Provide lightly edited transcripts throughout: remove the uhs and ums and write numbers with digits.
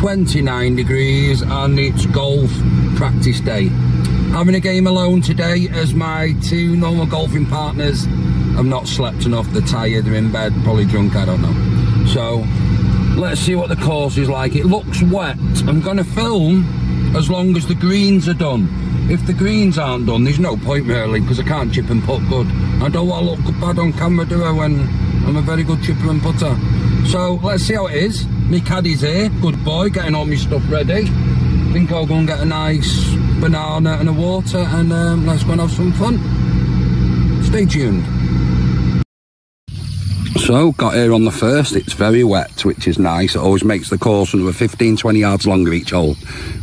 29 degrees and it's golf practice day. Having a game alone today as my two normal golfing partners have not slept enough, they're tired, they're in bed, probably drunk, I don't know. So let's see what the course is like. It looks wet. I'm gonna film as long as the greens are done. If the greens aren't done, there's no point really, because I can't chip and putt good. I don't want to look bad on camera, do I, when I'm a very good chipper and putter. So let's see how it is. My caddy's here, good boy, getting all my stuff ready. I think I'll go and get a nice banana and a water, and let's go and have some fun. Stay tuned. So, got here on the first, it's very wet, which is nice. It always makes the course another 15, 20 yards longer each hole,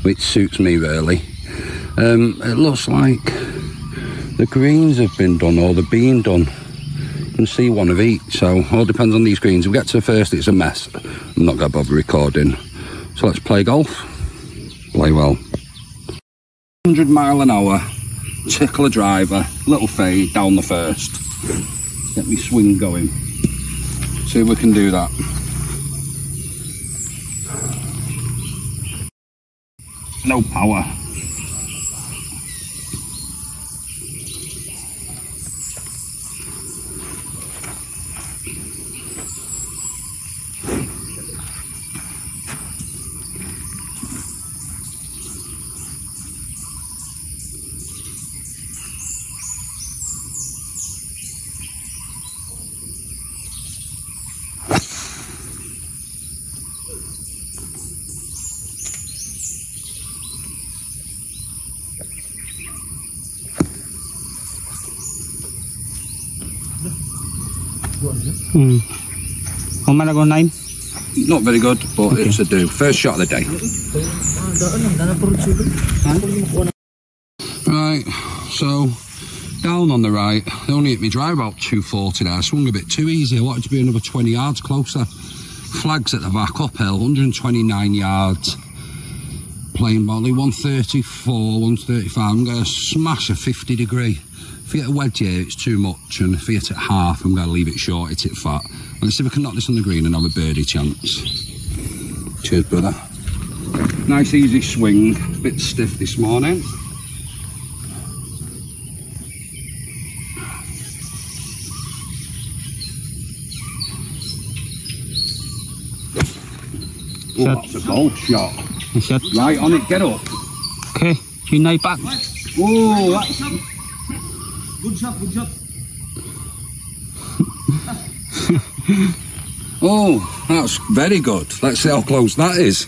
which suits me really. It looks like the greens have been done, or they're being done. You can see one of each, so all depends on these greens. We get to the first, it's a mess. I'm not going to bother recording. So let's play golf. Play well. 100 mile an hour, tickler driver, little fade down the first. Get me swing going. See if we can do that. No power. How many go 9? Not very good, but okay. It's a do. First shot of the day. Right, so down on the right, they only hit me dry about 240 there. I swung a bit too easy. I wanted to be another 20 yards closer. Flags at the back, uphill, 129 yards. Plain volley, 134, 135. I'm going to smash a 50 degree. If you hit a wedge here, it's too much, and if you hit it half, I'm going to leave it short, hit it fat. Let's see if I can knock this on the green and have a birdie chance. Cheers, brother. Nice easy swing, a bit stiff this morning. Oh, that's a bold shot. Right on it, get up. Okay, you knight back. Oh, that's... Good shot, good shot. Oh, that's very good. Let's see how close that is.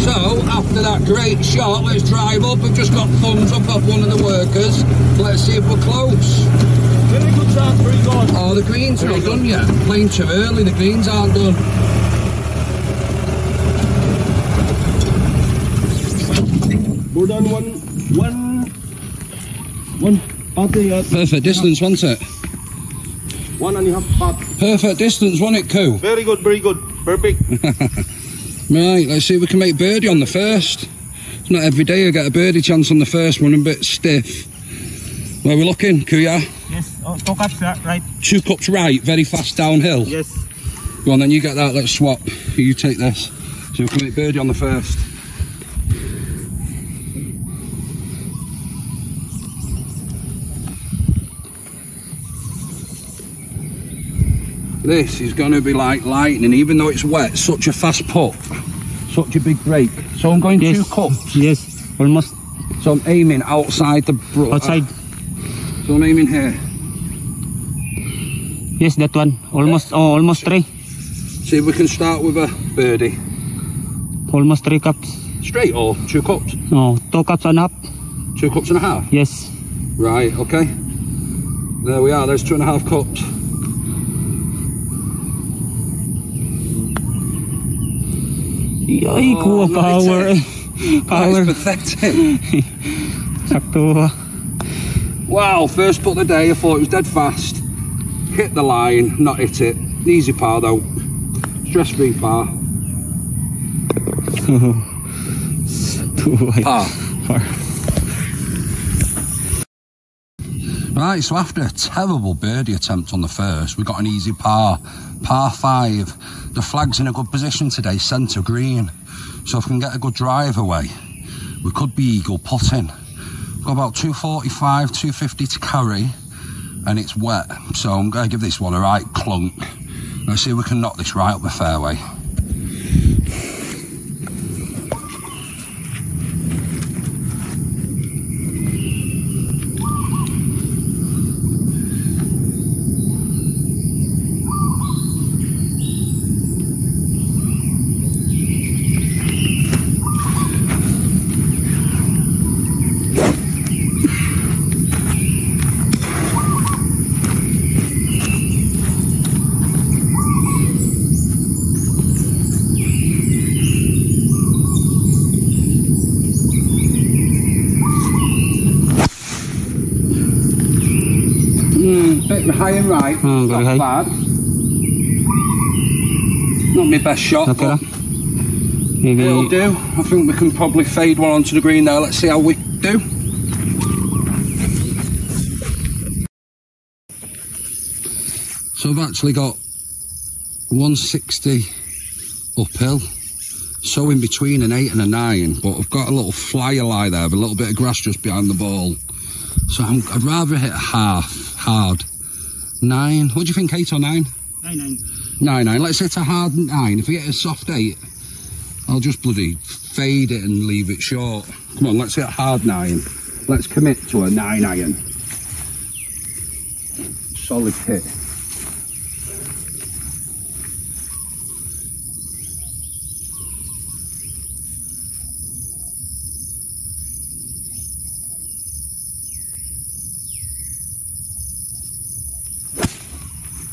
So, after that great shot, let's drive up. We've just got thumbs up off one of the workers. Let's see if we're close. Very good shot, very good. Oh, the greens are not done yet. Playing too early, the greens aren't done. We're done one. Perfect distance, wasn't it? 1.5 part. Perfect distance, wasn't it, Coo? Very good, very good. Perfect. Right, let's see if we can make birdie on the first. It's not every day I get a birdie chance on the first one, I'm a bit stiff. Where are we looking, Kuya? Yes, oh, 2 cups right. 2 cups right, very fast downhill? Yes. Go on then, you get that, let's swap. You take this. So we can make birdie on the first. This is going to be like lightning, even though it's wet, such a fast putt. Such a big break. So I'm going 2 cups? Yes, almost. So I'm aiming outside the... Outside. So I'm aiming here. Yes, that one. Almost, yeah. Oh, almost 3. See if we can start with a birdie. Almost 3 cups. Straight or 2 cups? No, 2 cups and a half. 2 cups and a half? Yes. Right, okay. There we are, there's 2.5 cups. Yikes, oh, power. Power. That is pathetic. Sakto. Wow, first putt of the day, I thought it was dead fast. Hit the line, not hit it. Easy par though. Stress-free par. Par. Right, so after a terrible birdie attempt on the first, we got an easy par 5. The flag's in a good position today, centre green. So if we can get a good drive away, we could be eagle putting. We've got about 245, 250 to carry, and it's wet. So I'm going to give this one a right clunk. Let's see if we can knock this right up the fairway. High and right, not high. Bad. Not my best shot, not but maybe it'll do. I think we can probably fade one onto the green there. Let's see how we do. So I've actually got 160 uphill, so in between an 8 and a 9, but I've got a little flyer lie there with a little bit of grass just behind the ball. So I'd rather hit half, hard. 9. What do you think, 8 or 9? 9, 9. 9, 9. Let's hit a hard 9. If we get a soft 8, I'll just bloody fade it and leave it short. Come on, let's hit a hard 9. Let's commit to a 9 iron. Solid hit.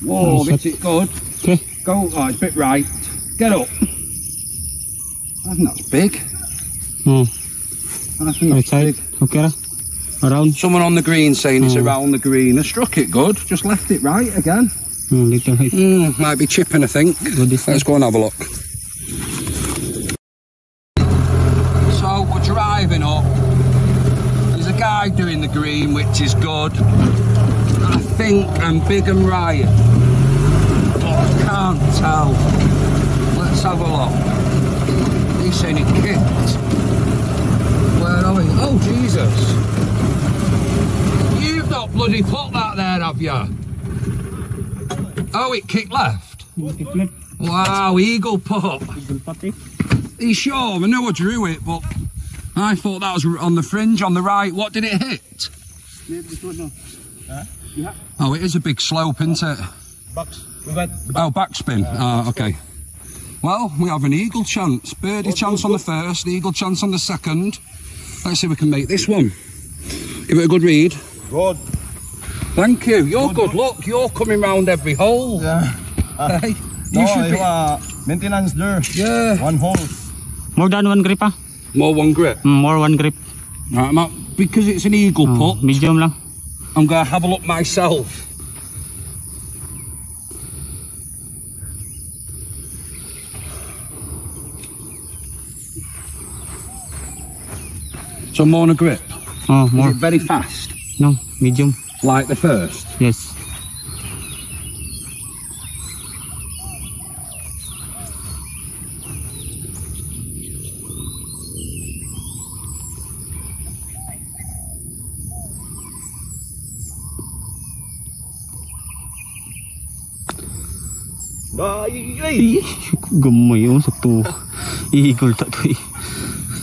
Whoa, this is good. Okay. Go, oh, it's a bit right. Get up. I think that's big. No. I think that's big. Okay. Around. Someone on the green saying it's around the green. I struck it good, just left it right again. Might be chipping, I think. Let's go and have a look. So we're driving up. There's a guy doing the green, which is good. I think I'm big and right, but I can't tell. Let's have a look. He's saying it kicked. Where are we? Oh, Jesus. You've not bloody put that there, have you? Oh, it kicked left. Wow, eagle putt. He's sure. I know I drew it, but I thought that was on the fringe, on the right. What did it hit? Yeah. Oh, it is a big slope, isn't it? Backspin. Okay. Well, we have an eagle chance. Birdie chance on the first, the eagle chance on the second. Let's see if we can make this one. Give it a good read. Good. Thank you. You're good. Look, you're coming round every hole. Yeah. Hey, you should be... maintenance there. Yeah. One hole. More than one grip, huh? More one grip? More one grip. Right, Matt, because it's an eagle putt. Medium lang. I'm going to have a look myself. So more on a grip? Oh, more. Is it very fast? No, medium. Like the first? Yes.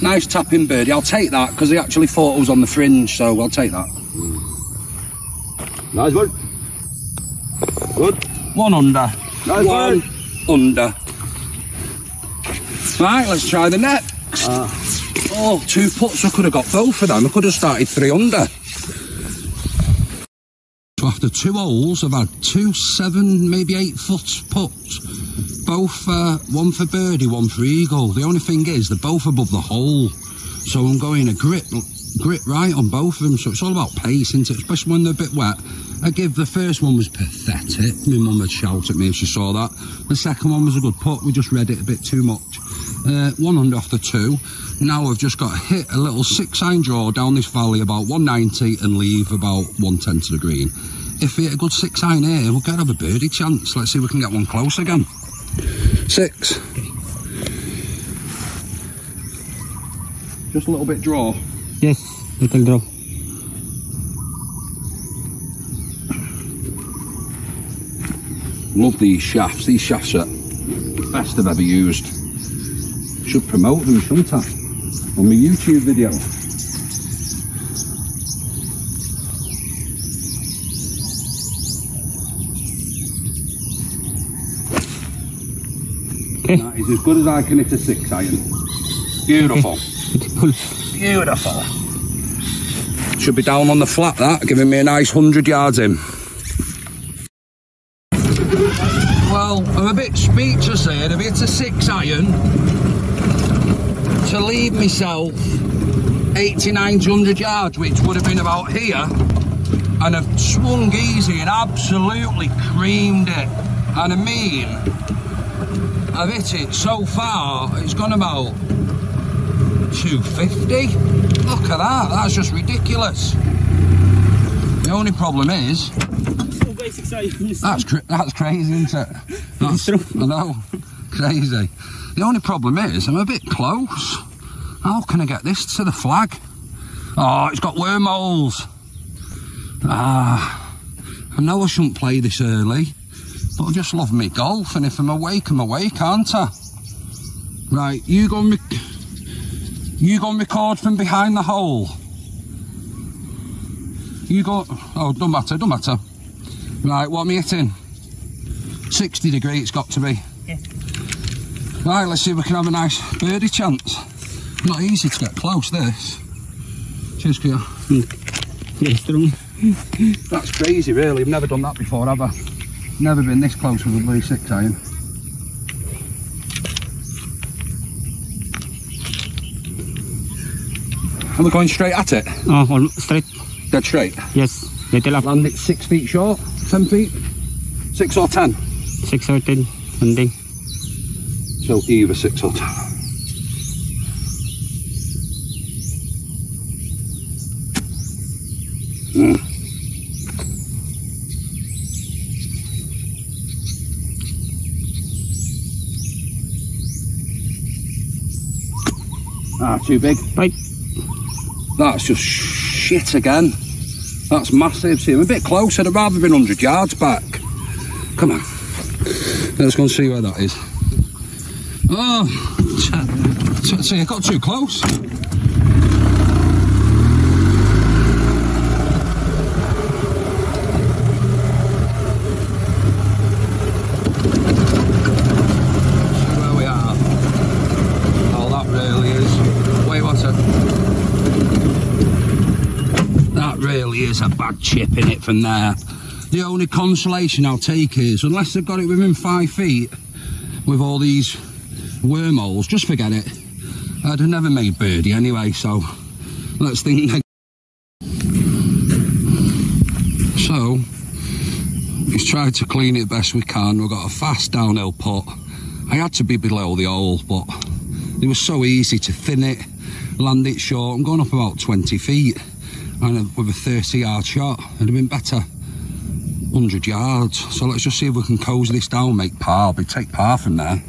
Nice tapping, birdie. I'll take that because he actually thought it was on the fringe, so I'll take that. Nice one. Good. One under. Nice one. Under. Right, let's try the next. Oh, 2 putts. I could have got both of them. I could have started 3 under. So after 2 holes, I've had 2 7, maybe 8 foot putts. Both one for birdie, one for eagle. The only thing is they're both above the hole, so I'm going a grip right on both of them. So it's all about pace, isn't it? Especially when they're a bit wet. I give the first one was pathetic. My mum would shout at me if she saw that. The second one was a good putt. We just read it a bit too much. one under after two. Now I've just got to hit a little 6-9 draw down this valley about 190 and leave about 110 to the green. If we hit a good 6-9 here, we've got to have a birdie chance. Let's see if we can get one close again. 6. Just a little bit draw. Yes, little draw. Love these shafts. These shafts are the best I've ever used. Should promote them sometime on my YouTube video. Okay. That is as good as I can hit a 6-iron. Beautiful. Okay. Beautiful. Should be down on the flat, that, giving me a nice 100 yards in. Well, I'm a bit speechless here. I've hit a 6-iron to leave myself 8,900 yards, which would have been about here, and I've swung easy and absolutely creamed it. And I mean, I've hit it so far, it's gone about 250. Look at that, that's just ridiculous. The only problem is, that's crazy, isn't it? That's, I know, crazy. The only problem is I'm a bit close. How can I get this to the flag? Oh, it's got wormholes. Ah, I know I shouldn't play this early, but I just love me golf, and if I'm awake, aren't I? Right, you go and record from behind the hole. You go. Oh, don't matter, don't matter. Right, what am I hitting? 60 degree it's got to be. Yeah. Right, let's see if we can have a nice birdie chance. Not easy to get close, this. Cheers, Kia. Mm. That's crazy, really. I've never done that before, have I? Never been this close with a blue 6-iron. Are we going straight at it? Oh, straight. Dead straight? Yes. Little up. Land it 6 feet short. 10 feet? 6 or 10? 6 or 10, Monday. So either 6 or 10. Mm. Ah, too big. Right. That's just shit again. That's massive. See, I'm a bit closer. I'd rather been 100 yards back. Come on. Let's go and see where that is. Oh, see, I got too close. A bad chip in it from there. The only consolation I'll take is, unless they've got it within 5 feet with all these wormholes, just forget it. I'd have never made birdie anyway, so let's think. So he's tried to clean it best we can. We've got a fast downhill putt. I had to be below the hole, but it was so easy to thin it, land it short. I'm going up about 20 feet. And with a 30-yard shot, it'd have been better 100 yards. So let's just see if we can cozy this down, make par. We take par from there.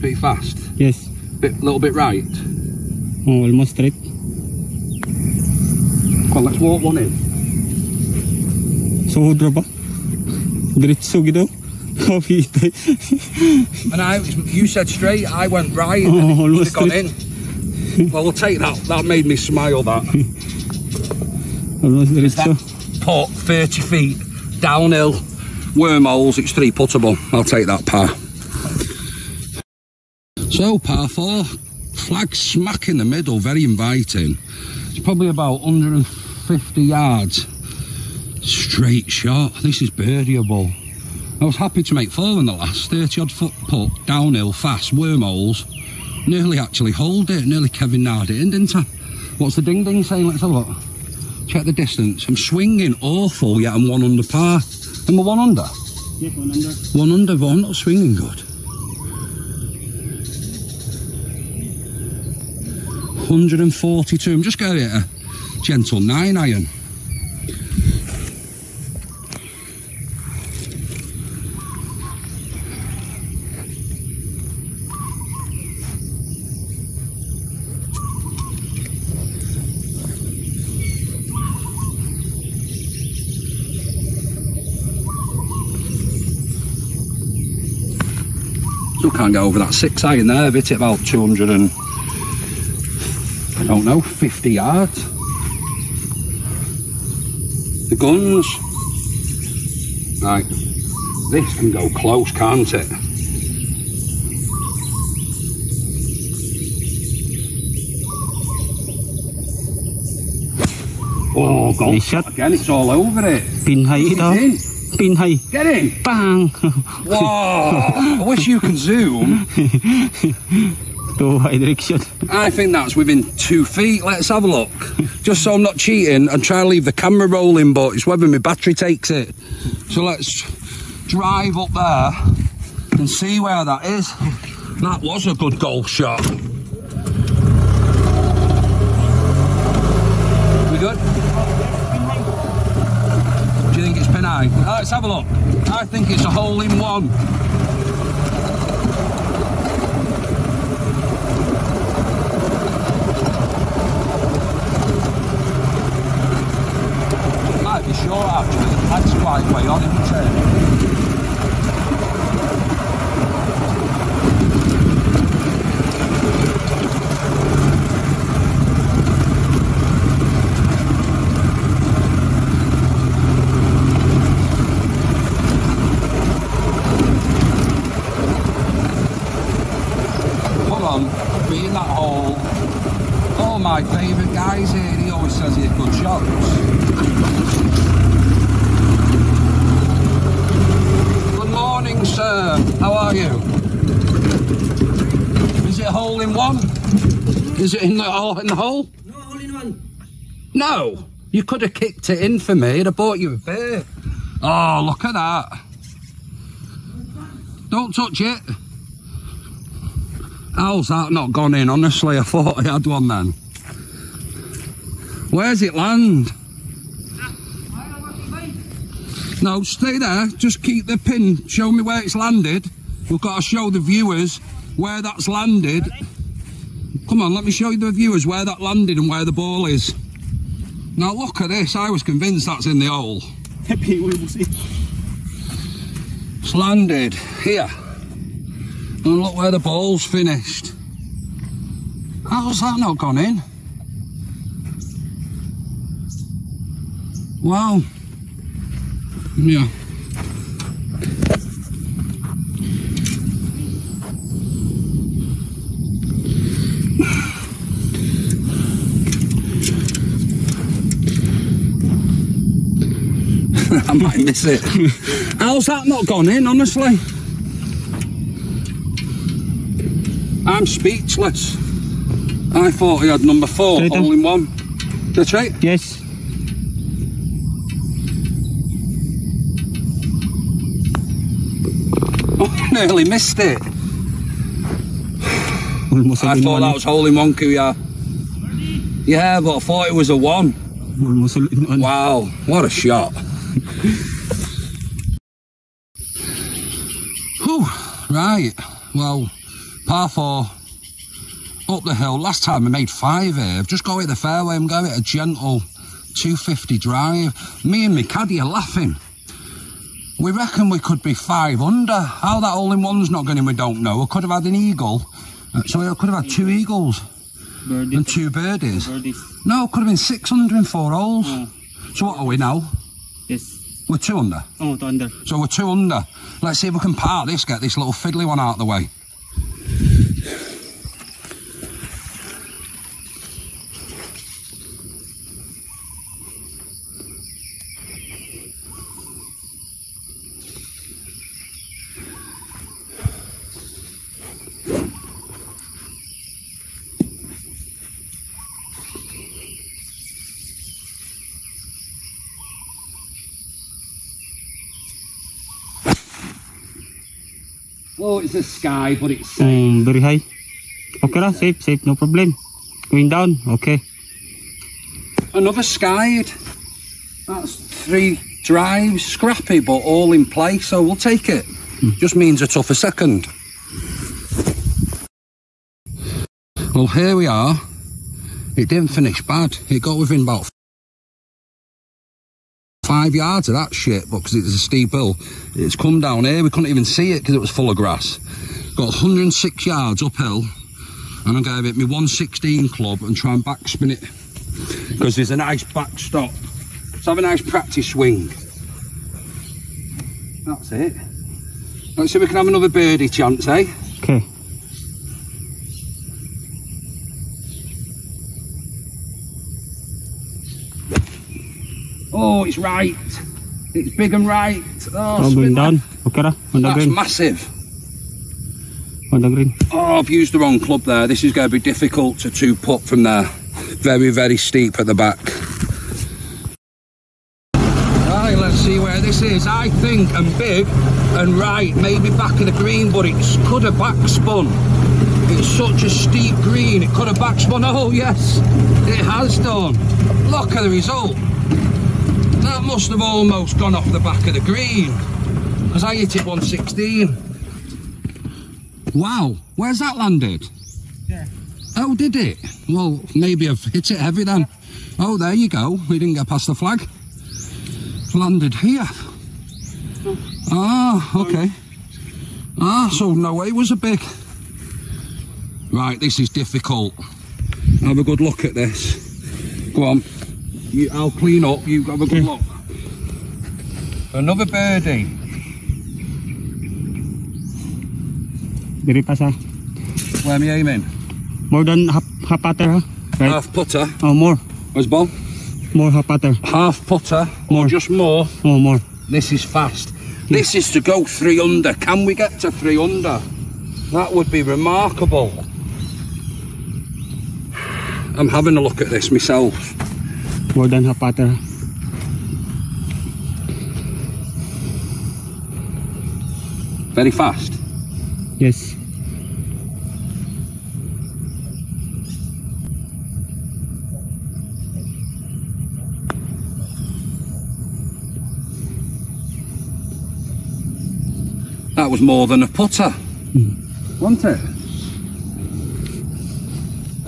Pretty fast. Yes. Little bit right. Oh, almost straight. Come on, let's walk one in. So drop. Great, so good. And you said straight, I went right, and it would have gone in. Well, we'll take that. That made me smile, that. That putt, 30 feet, downhill, wormholes, it's 3-puttable. I'll take that par. So, par 4, flag smack in the middle, very inviting. It's probably about 150 yards. Straight shot, this is birdieable. I was happy to make 4 in the last, 30-odd foot putt, downhill, fast, wormholes. Nearly actually holed it, nearly Kevin Nard it in, didn't I? What's the ding-ding saying? Let's have a look. Check the distance. I'm swinging awful, yet I'm 1 under par. Am I 1 under? Yeah, one under. One under, but I'm not swinging good. $142. I'm just going to hit a gentle 9 iron. Still can't get over that 6 iron there. I've hit it about 200 and I don't know, 50 yards. The guns, right, this can go close, can't it? Oh, goal shot again, it's all over it. Been high though. Pin high. Get in! Bang! Whoa! I wish you could zoom. I think that's within 2 feet. Let's have a look. Just so I'm not cheating and try to leave the camera rolling, but it's whether my battery takes it. So let's drive up there and see where that is. That was a good golf shot. We good? Let's have a look. I think it's a hole in one. Might be short actually. That's quite way on, isn't it? My favourite guys here, he always says he had good shots. Good morning, sir. How are you? Is it a hole in one? Is it in the hole? No, hole in one. No, you could have kicked it in for me. I'd have bought you a beer. Oh, look at that. Don't touch it. How's that not gone in? Honestly, I thought I had one then. Where's it land? No, stay there. Just keep the pin. Show me where it's landed. We've got to show the viewers where that's landed. Come on, let me show you the viewers where that landed and where the ball is. Now look at this. I was convinced that's in the hole. It's landed here. And look where the ball's finished. How's that not gone in? Wow. Yeah. I might miss it. How's that not gone in, honestly? I'm speechless. I thought he had number 4 all in one. That's right? Yes. Nearly missed it. I thought that was hole in one, Kuya. Yeah, but I thought it was a 1. Wow, what a shot. Whew, right, well, par 4, up the hill. Last time I made 5 here. I've just got it the fairway. I'm going at a gentle 250 drive. Me and my caddy are laughing. We reckon we could be 5 under. How that hole-in-one's not going in, we don't know. I could have had an eagle. So I could have had 2 eagles. Birdie. And 2 birdies. Birdie. No, it could have been 6 under in 4 holes. Yeah. So what are we now? Yes. We're 2 under. Oh, 2 under. So we're 2 under. Let's see if we can par this, get this little fiddly one out of the way. Well, it's the sky, but it's safe. Very high. Okay, la, safe, no problem. Going down, okay. Another skied. That's 3 drives, scrappy, but all in play, so we'll take it. Just means a tougher second. Well, here we are. It didn't finish bad. It got within about 5 yards of that shit, but because it's a steep hill, it's come down here. We couldn't even see it because it was full of grass. Got 106 yards uphill, and I gave it my 116 club and try and backspin it because there's a nice backstop. Let's have a nice practice swing. That's it. Let's see if we can have another birdie chance, eh? Okay. Oh, it's right. It's big and right. Oh, spin down. Okay, on the green. That's massive. On the green. Oh, I've used the wrong club there. This is going to be difficult to 2-putt from there. Very, very steep at the back. See where this is. I think I'm big and right, maybe back of the green, but it could have backspun. It's such a steep green, it could have backspun. Oh yes, it has done. Look at the result. That must have almost gone off the back of the green because I hit it 116. Wow, where's that landed? Yeah. Oh, did it? Well, maybe I've hit it heavy then. Oh, there you go. We didn't get past the flag. Landed here. Ah, okay. Ah, so no way was a big. Right, this is difficult. Have a good look at this. Go on. I'll clean up. You have a good look. Another birdie. Did it pass? Where am I aiming? More than half putter, huh? Right. Half putter. Oh, more. Where's ball? More half putter. Half putter, more. Or just more. Oh, more. This is fast. Yeah. This is to go 3 under. Can we get to 3 under? That would be remarkable. I'm having a look at this myself. More than half putter. Very fast. Yes. That was more than a putter, wasn't it?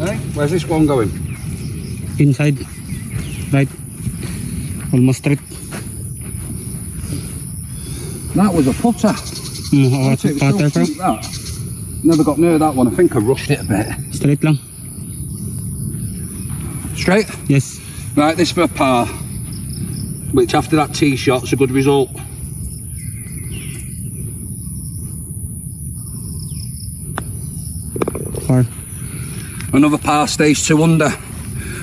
Hey, where's this one going? Inside, right, almost straight. That was a putter. Never got near that one. I think I rushed it a bit. Straight long. Straight? Yes. Right, this for a par, which after that tee shot's a good result. Another par, stage 2 under.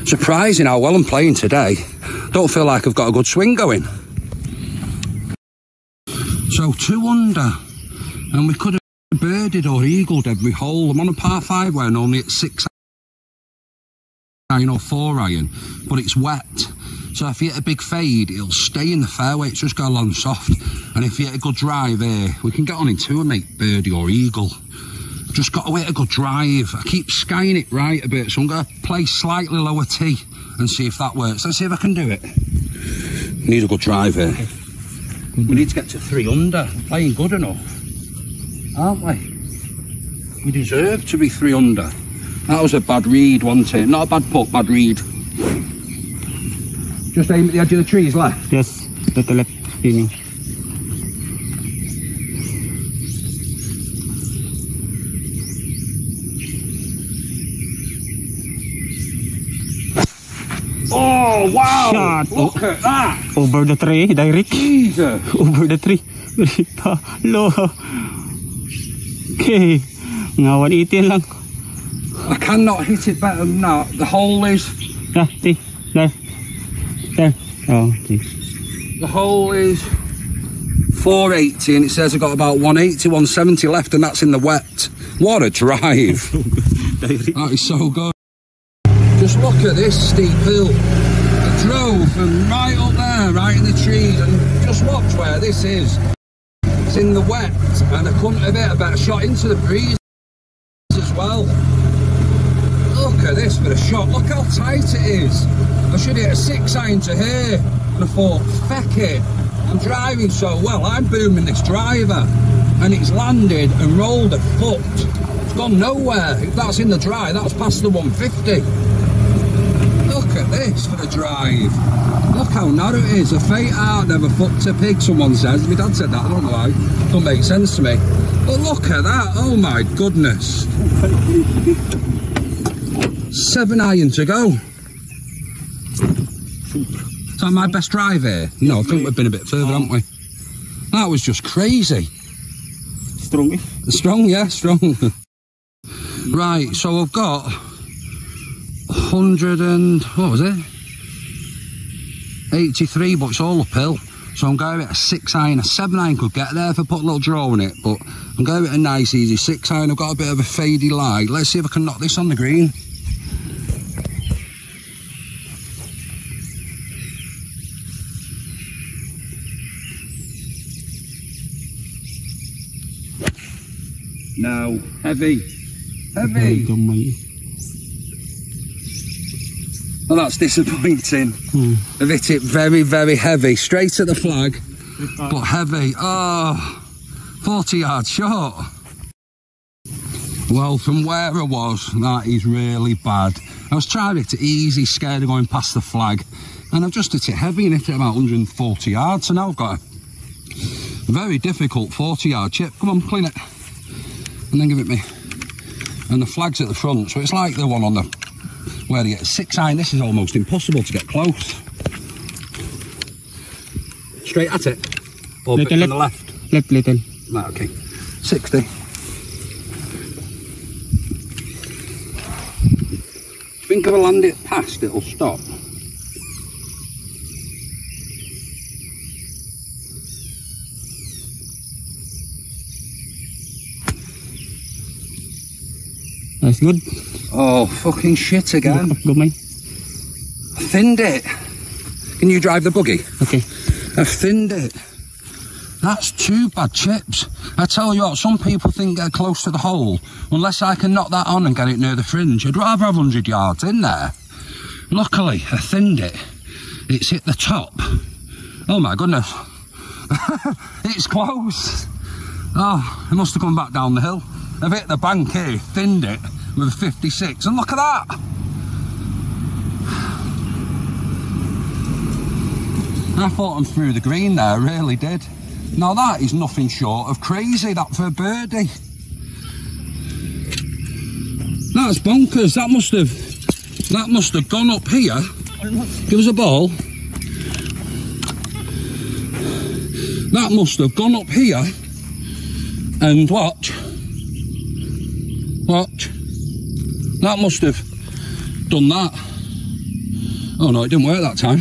Surprising how well I'm playing today. Don't feel like I've got a good swing going. So 2 under, and we could have birded or eagled every hole. I'm on a par 5 where normally it's 6 iron or 4 iron, but it's wet. So if you hit a big fade, it'll stay in the fairway. It's just got to land soft. And if you hit a good drive here, we can get on in 2 and make birdie or eagle. Just got to wait a good drive. I keep skying it right a bit, so I'm going to play slightly lower tee and see if that works. Let's see if I can do it. We need a good drive here. Okay. We need to get to 3 under. Playing good enough, aren't we? We deserve to be 3 under. That was a bad read, wasn't it? Not a bad putt, bad read. Just aim at the edge of the trees left? Yes, at the left. Oh wow! Shot. Look at that! Over the tree, direct. Jesus! Over the tree. Low. Okay. Now 118 lang. I cannot hit it better than that. The hole is... There. Oh, okay. The hole is 480 and it says I've got about 180, 170 left and that's in the wet. What a drive! That is so good. Just look at this steep hill. I drove from right up there, right in the trees, and just watch where this is. It's in the wet and I couldn't have it. I better shot into the breeze as well. Look at this for a shot. Look how tight it is. I should hit a 6 iron to here. And I thought, feck it. I'm driving so well. I'm booming this driver. And it's landed and rolled a foot. It's gone nowhere. That's in the dry. That's past the 150. Look at this for the drive. Look how narrow it is. A fake art never fucked a pig, someone says. My dad said that. I don't know why. Don't make sense to me. But look at that. Oh my goodness. 7 iron to go. Is that my best drive here? No, I think we've been a bit further, haven't we? That was just crazy. Strong. Strong, yeah, strong. Right, so I've got 100 and... what was it? 83, but it's all uphill. So I'm going to hit a 6 iron. A 7 iron could get there if I put a little draw in it, but I'm going to hit a nice easy 6 iron. I've got a bit of a fadey lie. Let's see if I can knock this on the green. No, heavy. Heavy. Well done, mate. Well, that's disappointing. I've hit it very, very heavy. Straight at the flag, but heavy. Oh, 40 yards short. Well, from where I was, that is really bad. I was trying to hit it easy, scared of going past the flag, and I've just hit it heavy and hit it about 140 yards, so now I've got a very difficult 40 yard chip. Come on, clean it. And then give it me, and the flag's at the front, so it's like the one on the where you get a 6 iron. This is almost impossible to get close. Straight at it, or little, from the left. Little. Right, okay. 60. Think if I land it past, it'll stop. That's good. Oh, fucking shit again. Good, mate. I thinned it. Can you drive the buggy? Okay. I've thinned it. That's 2 bad chips. I tell you what, some people think they're close to the hole. Unless I can knock that on and get it near the fringe. I'd rather have 100 yards in there. Luckily, I thinned it. It's hit the top. Oh, my goodness. It's close. Oh, it must have come back down the hill. I've hit the bank here, thinned it with 56, and look at that! I thought I'm through the green there, I really did. Now that is nothing short of crazy, that for a birdie. That's bonkers, that must have gone up here. Give us a ball. That must have gone up here, and watch. Watch. That must have done that. Oh no, it didn't work that time.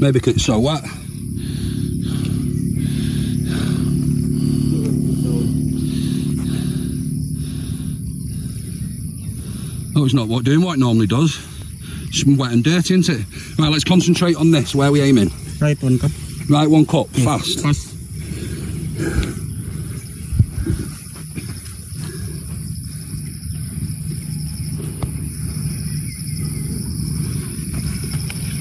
Maybe because it's so wet. Oh, it's not doing what it normally does. It's wet and dirty, isn't it? Right, let's concentrate on this. Where are we aiming? Right one cup. Right one cup, yeah. Fast.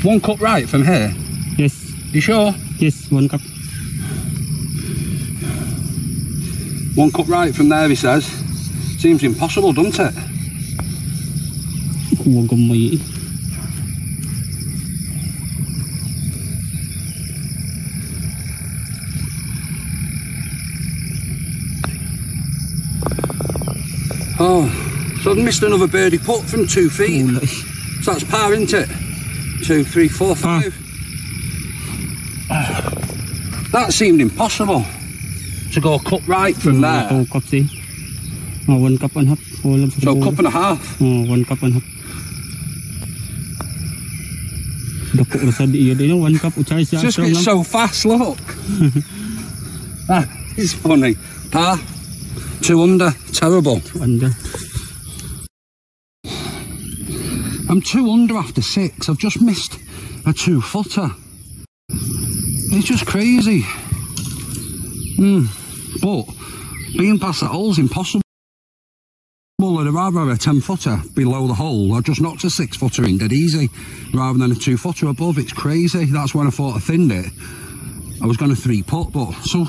One cup right from here? Yes. You sure? Yes, one cup. One cup right from there, he says. Seems impossible, doesn't it? One cup right. Oh, so I've missed another birdie putt from 2 feet. Oh, nice. So that's par, isn't it? 2, 3, 4, 5. That seemed impossible to go cup right from there. Oh, cup see. Oh, 1 cup and a half. Oh, so a cup and a half. Oh, 1 cup and a half. Just get so fast. Look. That is funny. Par, 2 under. Terrible. 2 under. I'm 2 under after 6, I've just missed a 2-footer. It's just crazy. But being past that hole is impossible. I'd rather have a 10-footer below the hole. I just knocked a 6-footer in dead easy rather than a 2-footer above. It's crazy. That's when I thought I thinned it. I was going to 3-putt, but so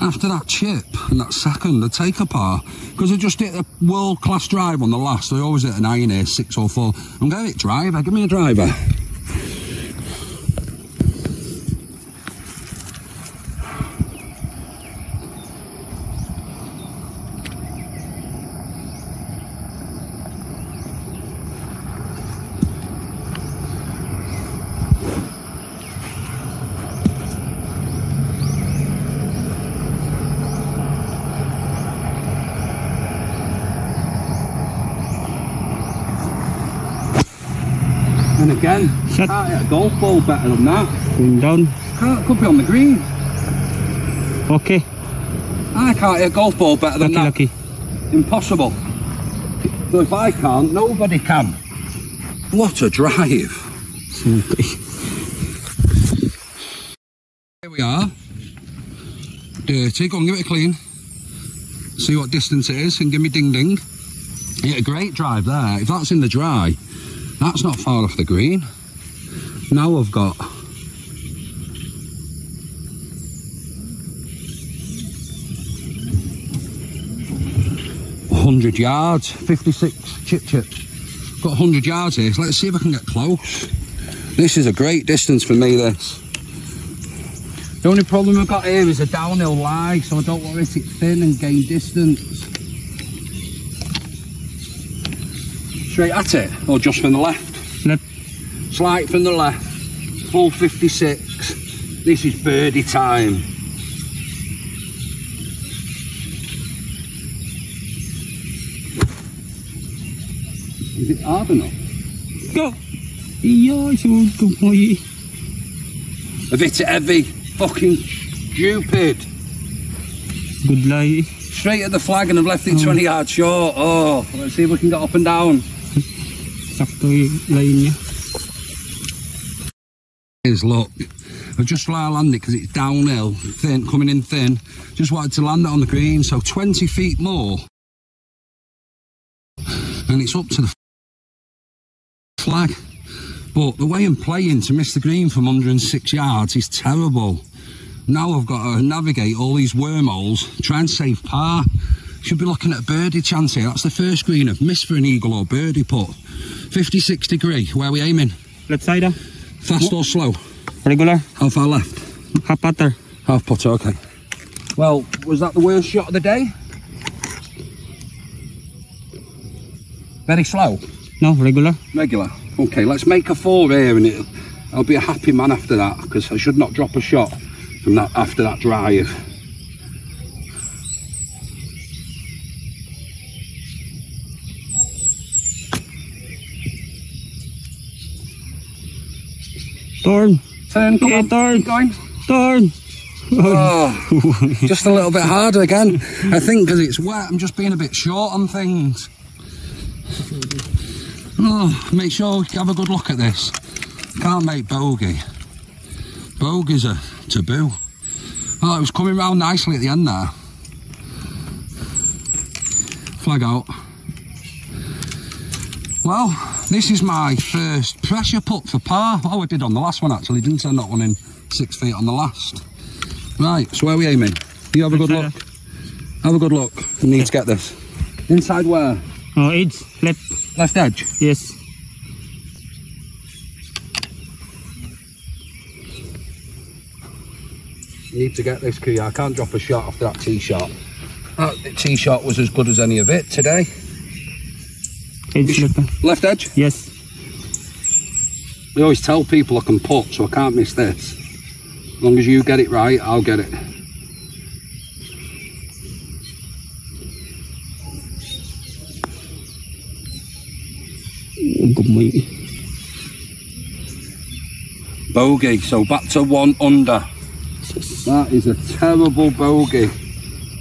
after that chip and that second, the take apart, because I just hit a world-class drive on the last. I always hit an iron here, 6 or 4. I'm going to hit driver. Give me a driver. And again, can't hit a golf ball better than that. Green done. Could be on the green. Okay. I can't hit a golf ball better than that. Lucky. Impossible. So if I can't, nobody can. What a drive. Here we are. Dirty. Go and give it a clean. See what distance it is and give me ding ding. Yeah, a great drive there. If that's in the dry, that's not far off the green. Now I've got a 100 yards, 56 chips. Got 100 yards here, so let's see if I can get close. This is a great distance for me, this. The only problem I've got here is a downhill lie, so I don't want to hit it thin and gain distance. Straight at it, or just from the left? No. Slight from the left, full 56. This is birdie time. Is it hard enough? Go! Yeah, it's all good for you. A bit heavy, fucking stupid. Good lady. Straight at the flag and I've left it 20 yards short. Oh, let's see if we can get up and down. Here's look, I just try to land it because it's downhill, thin, coming in thin. Just wanted to land it on the green, so 20 feet more and it's up to the flag. But the way I'm playing to miss the green from 106 yards is terrible. Now I've got to navigate all these wormholes, try and save par. Should be looking at a birdie chance here. That's the first green I've missed for an eagle or birdie putt. 56 degree, where are we aiming? Left sider. Fast or slow? Regular. How far left? Half putter. Half putter, okay. Well, was that the worst shot of the day? Very slow? No, regular. Regular. Okay, let's make a four here and I'll be a happy man after that, because I should not drop a shot from that, after that drive. Turn. Turn, come on. Turn. Going. Turn. Oh, just a little bit harder again. I think because it's wet, I'm just being a bit short on things. Oh, make sure you have a good look at this. Can't make bogey. Bogeys are taboo. Oh, it was coming round nicely at the end there. Flag out. Well, this is my first pressure putt for par. Oh, I did on the last one actually, didn't I? Not one in 6 feet on the last. Right, so where are we aiming? You have a good look. Have a good look. You need to get this. Inside where? Oh, it's left. Left edge? Yes. You need to get this, Kuya. I can't drop a shot after that tee shot. That tee shot was as good as any of it today. Left edge? Yes. We always tell people I can putt, so I can't miss this. As long as you get it right, I'll get it. Good mate. Bogey, so back to 1 under. That is a terrible bogey.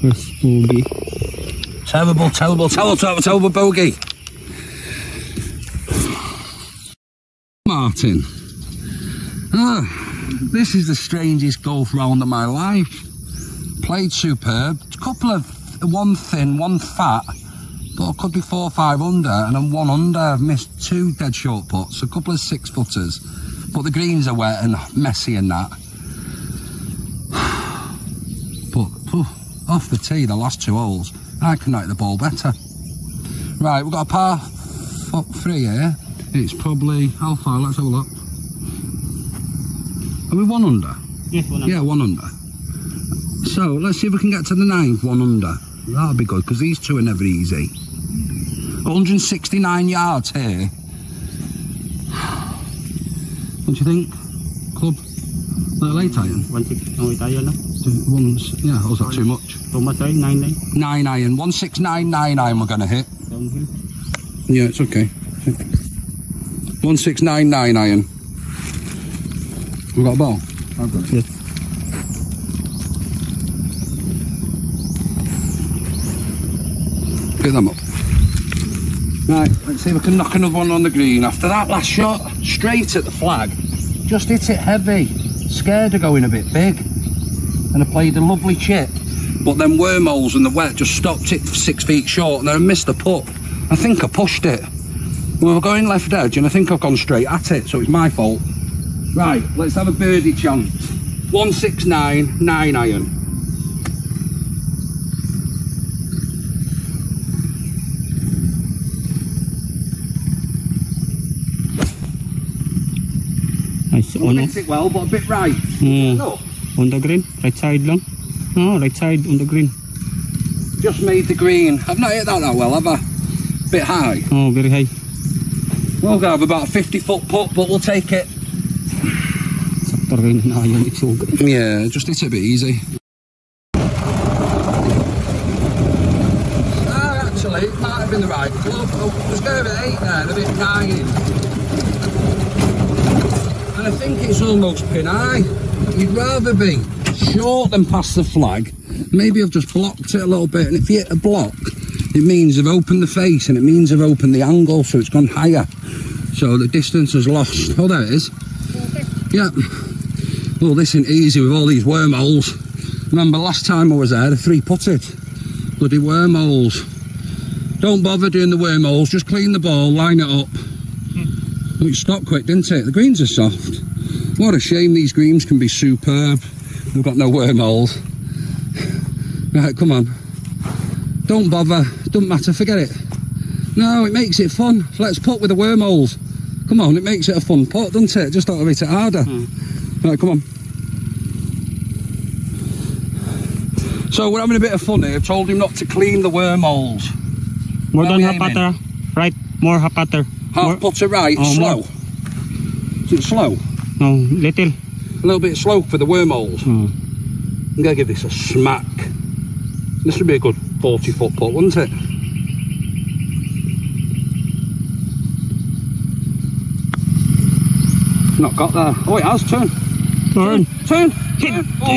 That's bogey. Terrible, terrible, terrible, terrible, terrible bogey. Martin. This is the strangest golf round of my life. played superb. A couple of, one thin, one fat, but I could be 4-5 under, and I'm 1 under. I've missed 2 dead short putts, a couple of 6-footers, but the greens are wet and messy and that. But off the tee, the last 2 holes, I can hit the ball better. Right, we've got a par 3 here. It's probably, how far? Let's have a look. Are we 1 under? Yes, 1 under. Yeah, 1 under. So let's see if we can get to the 9th 1 under. That'll be good, because these 2 are never easy. 169 yards here. What do you think? Club? No, late iron? 169 iron. Yeah, or is that too much? 9 iron. 169, 9 iron we're going to hit. Yeah, it's okay. 169, 9 iron. We got a ball? I've got it. Yes. Pick them up. Right, let's see if we can knock another one on the green. After that last shot, straight at the flag. Just hit it heavy. Scared of going a bit big. And I played a lovely chip. But then wormholes and the wet just stopped it 6 feet short, and then I missed the putt. I think I pushed it. We were going left edge, and I think I've gone straight at it, so it's my fault. Right, let's have a birdie chance. 169, 9 iron. Nice. I hit it well, but a bit right. No. On the green, right side long. No, right side on the green. Just made the green. I've not hit that well, have I? Bit high. Oh, very high. We'll have about a 50-foot putt, but we'll take it. Yeah, just hit it a bit easy. Actually, it might have been the right club. I was going with 8 there, a bit 9. And I think it's almost pin high. You'd rather be short than past the flag. Maybe I've just blocked it a little bit, and if you hit a block, it means I've opened the face, and it means I've opened the angle, so it's gone higher. So the distance has lost. Oh, there it is. Yeah, well, this ain't easy with all these wormholes. Remember last time I was there, I 3-putted. Bloody wormholes. Don't bother doing the wormholes, just clean the ball, line it up. Well, it stopped quick, didn't it? The greens are soft. What a shame, these greens can be superb. They've got no wormholes. Right, come on. Don't bother, doesn't matter, forget it. No, it makes it fun. Let's putt with the wormholes. Come on, it makes it a fun putt, doesn't it? Just ought to hit it harder. Right, come on. So we're having a bit of fun here. I've told him not to clean the wormholes. More than half putter. Right, more half putter. Half putter right, slow. More. Is it slow? No, little. A little bit slow for the wormholes. I'm going to give this a smack. This would be a good 40-foot putt, wouldn't it? Not got there. Oh, it has turned. Turn. Hit. Oh.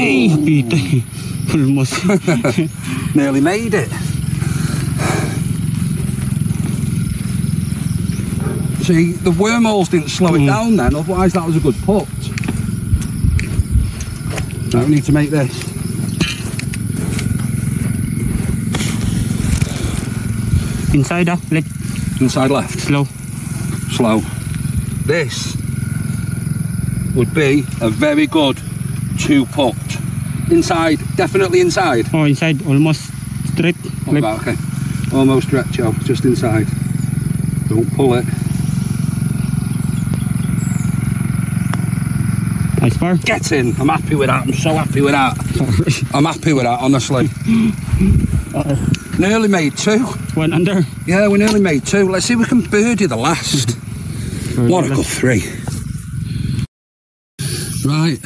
Almost. Nearly made it. See, the wormholes didn't slow it down then, otherwise that was a good putt. Now we need to make this. Inside left. Inside left. Slow. Slow. This would be a very good 2-putt. Inside, definitely inside. Oh, inside, almost straight. Oh, right, okay. Almost straight, Joe, just inside. Don't pull it. Nice bar. Get in. I'm happy with that. I'm so happy with that. I'm happy with that, honestly. Nearly made 2. Went under. Yeah, we nearly made 2. Let's see if we can birdie the last. What a good 3. Right,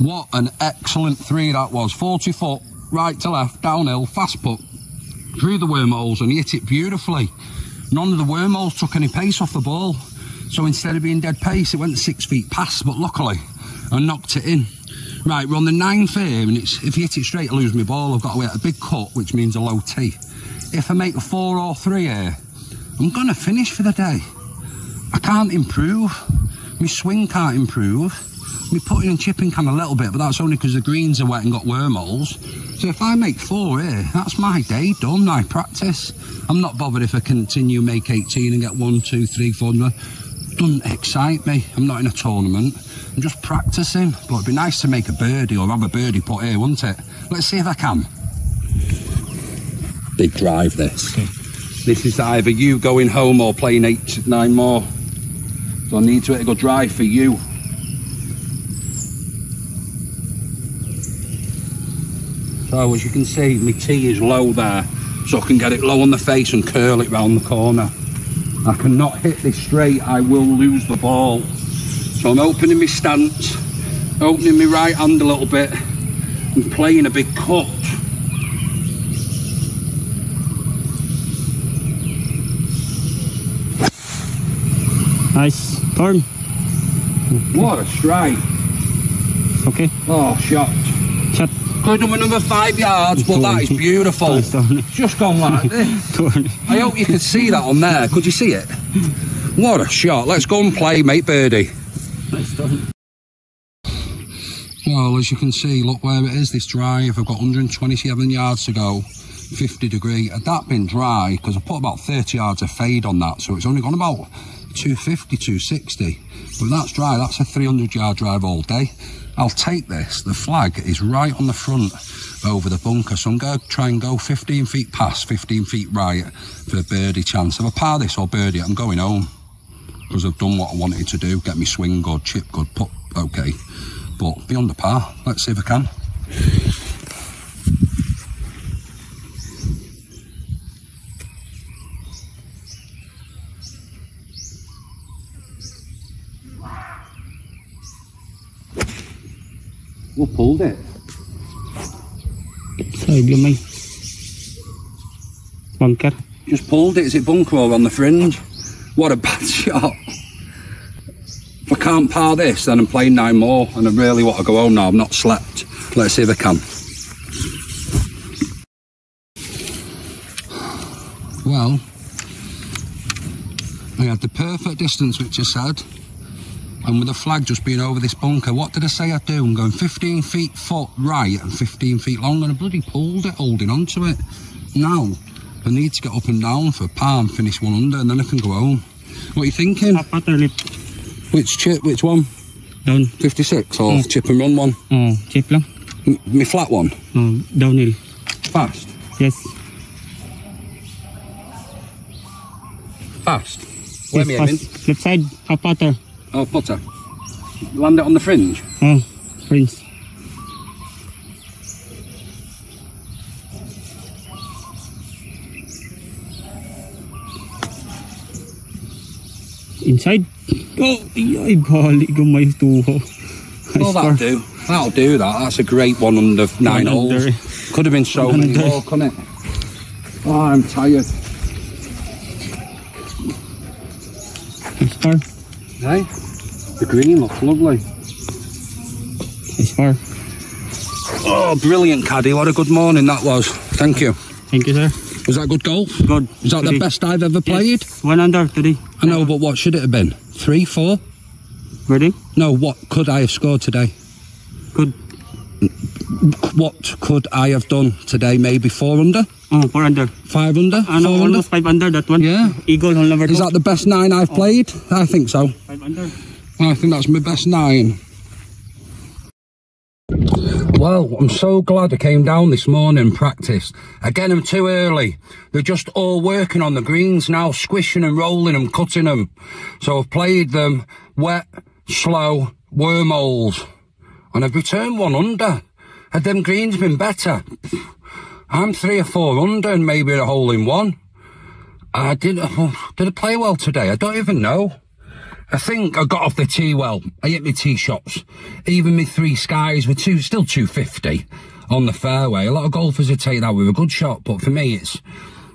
what an excellent 3 that was. 40-foot, right to left, downhill, fast putt, through the wormholes, and he hit it beautifully. None of the wormholes took any pace off the ball, so instead of being dead pace, it went 6 feet past, but luckily, I knocked it in. Right, we're on the 9th here, and it's, if you hit it straight, I lose my ball. I've got to hit a big cut, which means a low tee. If I make a 4 or 3 here, I'm going to finish for the day. I can't improve. My swing can't improve. me putting and chipping can a little bit, but that's only because the greens are wet and got wormholes. So if I make 4 here, that's my day done, I practice. I'm not bothered if I continue, make 18 and get 1, 2, 3, 4. Doesn't excite me. I'm not in a tournament. I'm just practicing. But it'd be nice to make a birdie or have a birdie put here, wouldn't it? Let's see if I can. Big drive this. Okay. This is either you going home or playing 8, 9 more. So I need to hit a good drive for you. So as you can see, my tee is low there, so I can get it low on the face and curl it round the corner. I cannot hit this straight, I will lose the ball. So I'm opening my stance, opening my right hand a little bit, and playing a big cut. Nice turn. What a strike. Okay. Oh, shot. Shot. Could have done another 5 yards, but that is beautiful. It's just gone like this. I hope you can see that on there. Could you see it? What a shot. Let's go and play, mate, birdie. Nice turn. Well, as you can see, look where it is, this drive. I've got 127 yards to go. 50 degree. Had that been dry, because I put about 30 yards of fade on that, so it's only gone about 250, 260. But that's dry, that's a 300 yard drive all day. I'll take this. The flag is right on the front over the bunker, so I'm going to try and go 15 feet past, 15 feet right for a birdie chance. If I par this or birdie, I'm going home, because I've done what I wanted to do, get me swing good, chip good, putt okay, but beyond the par. Let's see if I can. Well, pulled it. Sorry, Blummy. Bunker. Just pulled it. Is it bunker or on the fringe? What a bad shot. If I can't par this, then I'm playing 9 more, and I really want to go home now. I've not slept. Let's see if I can. Well, I had the perfect distance, which I said. And with the flag just being over this bunker, what did I say I'd do? I'm going 15 feet foot right and 15 feet long, and I bloody pulled it, holding on to it. Now, I need to get up and down for a par and finish 1 under, and then I can go home. What are you thinking? Which chip, which one? Down. 56 or oh. Chip and run one? Oh, chip long. My flat one? No, downhill. Fast? Yes. Fast? Yes, where am I aiming? Left side, a putter. Oh, putter. Land it on the fringe? Oh, fringe. Inside? Oh, I barely got my 2. Well, that'll do. That'll do that. That's a great 1 under 9 holes. Could have been so many more, couldn't it? Oh, I'm tired. Star. Hey? The green looks lovely. It's far. Oh, brilliant, caddy. What a good morning that was. Thank you. Thank you, sir. Was that good golf? Good. Is that today the best I've ever played? Yes. 1 under today. I know, but what should it have been? 3, 4? Ready? No, what could I have scored today? Good. What could I have done today? Maybe 4 under? Oh, 4 under. 5 under? And 4 almost under? 5 under, that one. Yeah. Eagle on number 2. Is that the best 9 I've played? I think so. 5 under. I think that's my best 9. Well, I'm so glad I came down this morning and practised. Again, I'm too early. They're just all working on the greens now, squishing and rolling and cutting them. So I've played them wet, slow, wormholes. And I've returned 1 under. Had them greens been better, I'm 3 or 4 under and maybe a hole in one. Did I play well today? I don't even know. I think I got off the tee well. I hit my tee shots. Even my 3 skies were still 250 on the fairway. A lot of golfers would take that with a good shot, but for me it's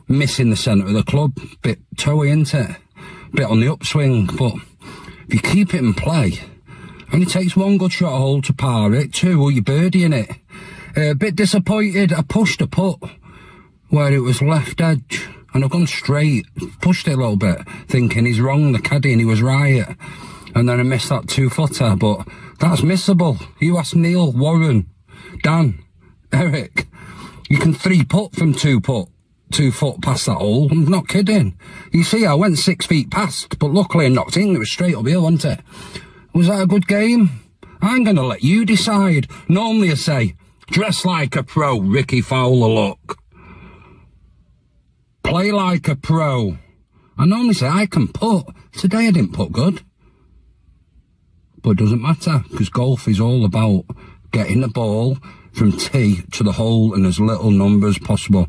missing the centre of the club. Bit toey, isn't it? Bit on the upswing, but if you keep it in play, and it takes 1 good shot hole to par it, 2 or you're birdieing it. A bit disappointed, I pushed a putt where it was left edge, and I've gone straight, pushed it a little bit, thinking he's wrong, the caddy, and he was right, and then I missed that 2-footer, but That's missable. You ask Neil, Warren, Dan, Eric. You can 3-putt from 2-putt. 2 foot past that hole. I'm not kidding. You see, I went 6 feet past, but luckily I knocked in. It was straight uphill, wasn't it? Was that a good game? I'm going to let you decide. Normally I say, dress like a pro, Ricky Fowler look. Play like a pro. I normally say I can putt. Today I didn't putt good. But it doesn't matter, because golf is all about getting the ball from tee to the hole in as little number as possible.